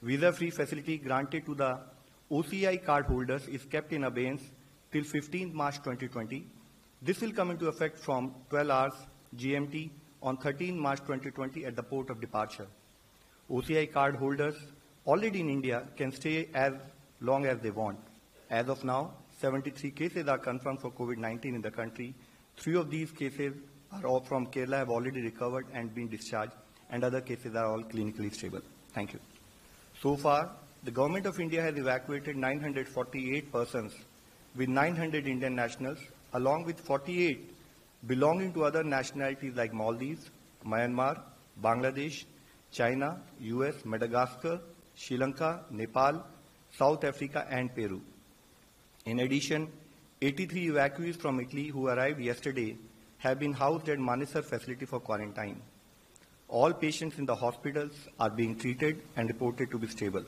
Visa-free facility granted to the OCI card holders is kept in abeyance till 15th March 2020. This will come into effect from 12 hours GMT on 13 March 2020 at the port of departure. OCI card holders already in India can stay as long as they want. As of now, 73 cases are confirmed for COVID-19 in the country. 3 of these cases are all from Kerala, have already recovered and been discharged, and other cases are all clinically stable. Thank you. So far, the Government of India has evacuated 948 persons, with 900 Indian nationals, along with 48 belonging to other nationalities like Maldives, Myanmar, Bangladesh, China, US, Madagascar, Sri Lanka, Nepal, South Africa, and Peru. In addition, 83 evacuees from Italy who arrived yesterday have been housed at Manasar facility for quarantine. All patients in the hospitals are being treated and reported to be stable.